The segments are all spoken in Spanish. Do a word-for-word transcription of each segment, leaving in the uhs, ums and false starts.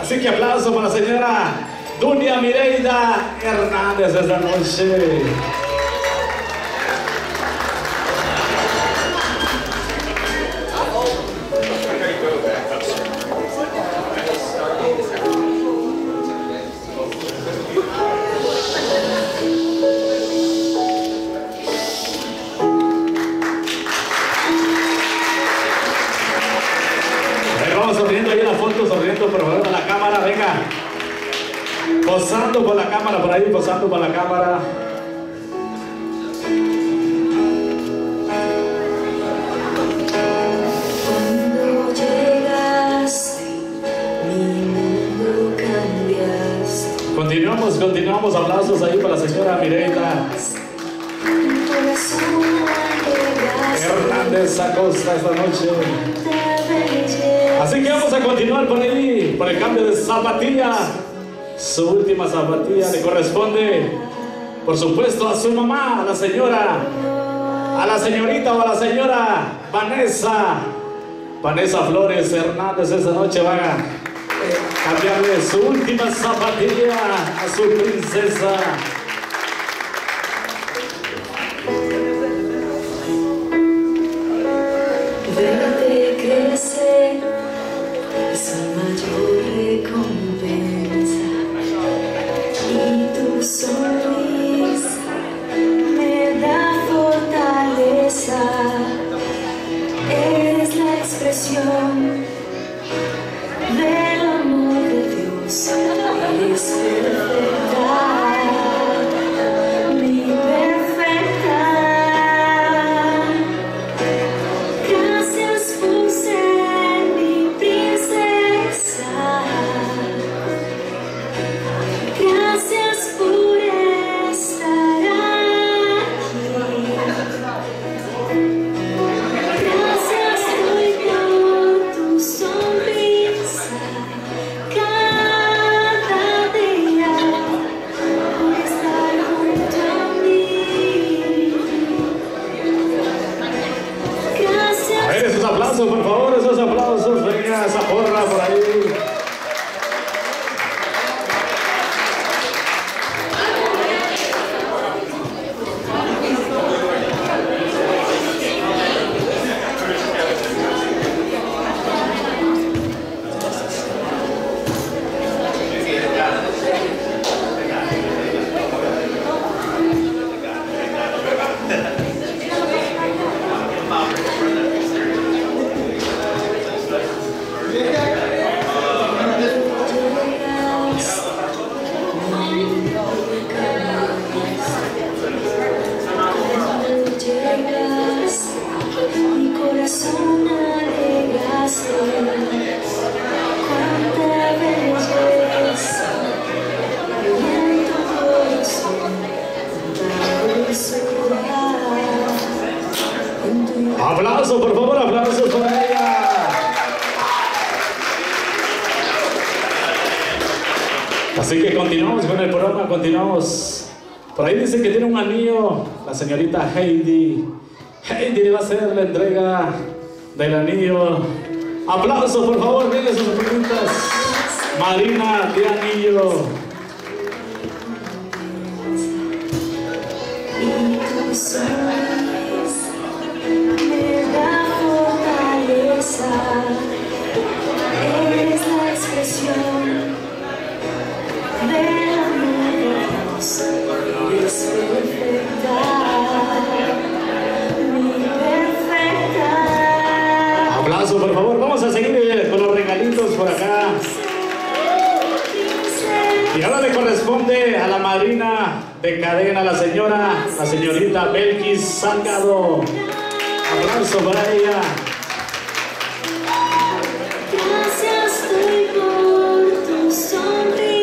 Así que aplauso para la señora Dunia Mireya Hernández esta noche. Sonriendo ahí en la foto, sonriendo por favor a la cámara, venga. Posando por la cámara, por ahí, posando por la cámara. Cuando llegaste, mi mundo cambiaste. Continuamos, continuamos, aplausos ahí para la señora Mireya Hernández Acosta esta noche. Así que vamos a continuar por ahí, por el cambio de zapatilla. Su última zapatilla le corresponde, por supuesto, a su mamá, a la señora, a la señorita o a la señora Vanessa. Vanessa Flores Hernández esta noche va a cambiarle su última zapatilla a su princesa. Verte crecer es mi mayor recompensa, y tu sonrisa me da fortaleza. Eres la expresión del amor de Dios, eres perfecta, mi perfecta. Gracias por ser por favor, esos aplausos, venga esa porra por ahí. Aplausos, por favor, aplausos para ella. Así que continuamos con el programa, continuamos. Por ahí dice que tiene un anillo la señorita Heidi. Heidi le va a hacer la entrega del anillo. Aplausos, por favor, denle sus preguntas. Marina de anillo. Eres la expresión del amor de Dios, eres perfecta, mi perfecta. Aplausos, por favor, vamos a seguir con los regalitos por acá. Y ahora le corresponde a la madrina de cadena, la señora, la señorita Belkis Salgado. Aplauso para ella. Gracias por estar aquí.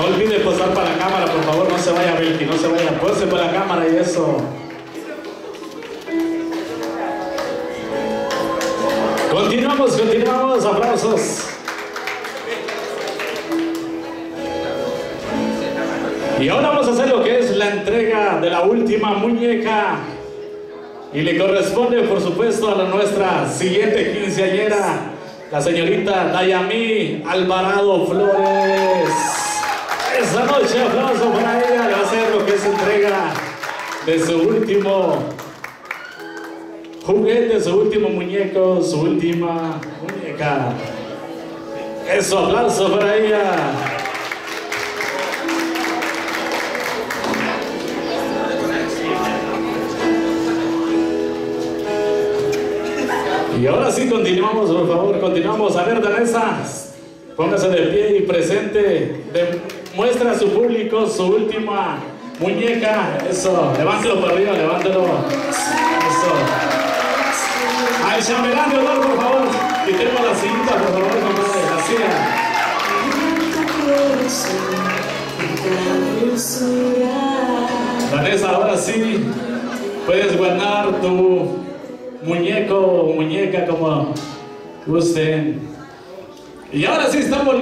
No olvide pasar para la cámara, por favor, no se vaya Belkis, no se vaya, pase para la cámara y eso. Continuamos, continuamos, aplausos. Y ahora vamos a hacer lo que es la entrega de la última muñeca. Y le corresponde, por supuesto, a la nuestra siguiente quinceañera, la señorita Dayami Alvarado Flores. Esta noche, aplauso para ella, le va a hacer lo que es entrega de su último juguete, su último muñeco, su última muñeca. Eso, aplauso para ella. Y ahora sí, continuamos, por favor, continuamos. A ver, Vanessa, póngase de pie y presente, muestra a su público su última muñeca. Eso, levántelo para arriba, levántelo. Eso. Al chamberán de honor, por favor, quitemos la cinta, por favor, compadre. Así es. Vanessa, ahora sí, puedes guardar tu muñeco o muñeca, como gusten. Y ahora sí estamos